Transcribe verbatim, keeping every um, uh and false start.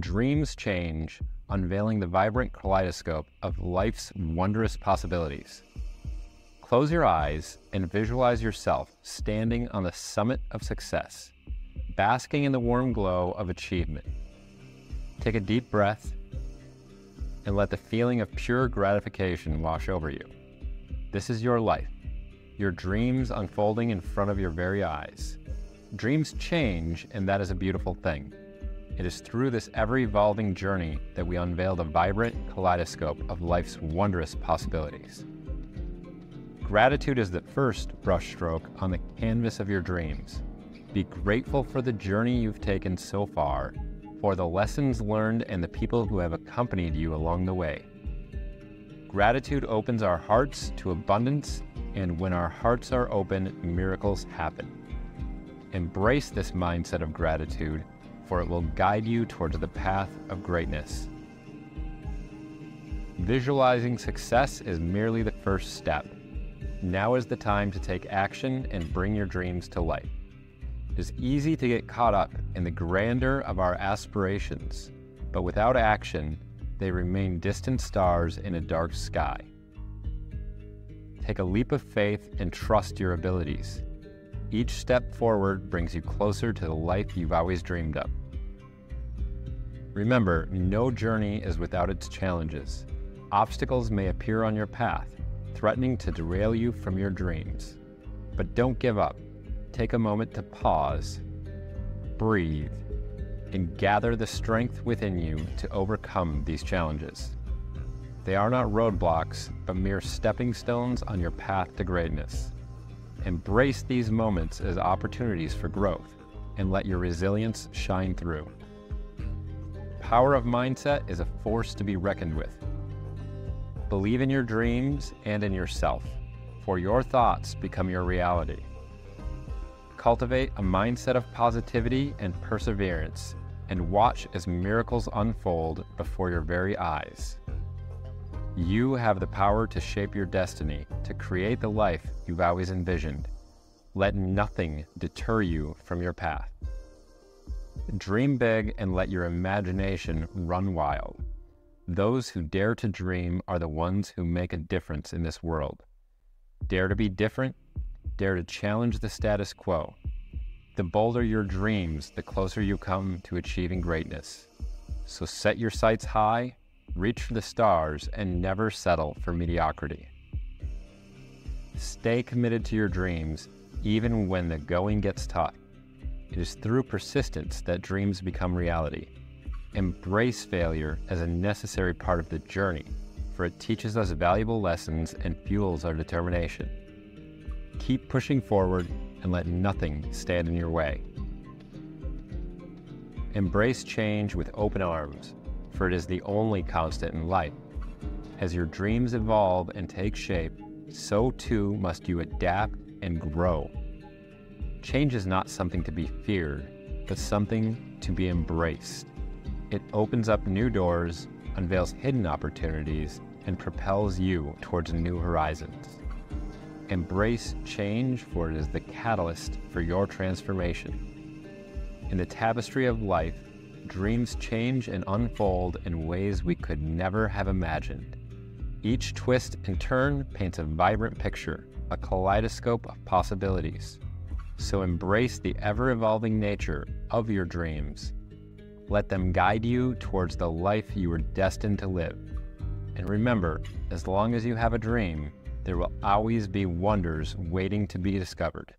Dreams Change, unveiling the vibrant kaleidoscope of life's wondrous possibilities. Close your eyes and visualize yourself standing on the summit of success, basking in the warm glow of achievement. Take a deep breath and let the feeling of pure gratification wash over you. This is your life, your dreams unfolding in front of your very eyes. Dreams change, and that is a beautiful thing. It is through this ever-evolving journey that we unveil the vibrant kaleidoscope of life's wondrous possibilities. Gratitude is the first brushstroke on the canvas of your dreams. Be grateful for the journey you've taken so far, for the lessons learned and the people who have accompanied you along the way. Gratitude opens our hearts to abundance, and when our hearts are open, miracles happen. Embrace this mindset of gratitude, for it will guide you towards the path of greatness. Visualizing success is merely the first step. Now is the time to take action and bring your dreams to life. It is easy to get caught up in the grandeur of our aspirations, but without action, they remain distant stars in a dark sky. Take a leap of faith and trust your abilities. Each step forward brings you closer to the life you've always dreamed of. Remember, no journey is without its challenges. Obstacles may appear on your path, threatening to derail you from your dreams. But don't give up. Take a moment to pause, breathe, and gather the strength within you to overcome these challenges. They are not roadblocks, but mere stepping stones on your path to greatness. Embrace these moments as opportunities for growth, and let your resilience shine through. Power of mindset is a force to be reckoned with. Believe in your dreams and in yourself, for your thoughts become your reality. Cultivate a mindset of positivity and perseverance, and watch as miracles unfold before your very eyes. You have the power to shape your destiny, to create the life you've always envisioned. Let nothing deter you from your path. Dream big and let your imagination run wild. Those who dare to dream are the ones who make a difference in this world. Dare to be different. Dare to challenge the status quo. The bolder your dreams, the closer you come to achieving greatness. So set your sights high, reach for the stars, and never settle for mediocrity. Stay committed to your dreams, even when the going gets tough. It is through persistence that dreams become reality. Embrace failure as a necessary part of the journey, for it teaches us valuable lessons and fuels our determination. Keep pushing forward and let nothing stand in your way. Embrace change with open arms, for it is the only constant in life. As your dreams evolve and take shape, so too must you adapt and grow. Change is not something to be feared, but something to be embraced. It opens up new doors, unveils hidden opportunities, and propels you towards new horizons. Embrace change, for it is the catalyst for your transformation. In the tapestry of life, dreams change and unfold in ways we could never have imagined. Each twist and turn paints a vibrant picture, a kaleidoscope of possibilities. So embrace the ever-evolving nature of your dreams. Let them guide you towards the life you were destined to live. And remember, as long as you have a dream, there will always be wonders waiting to be discovered.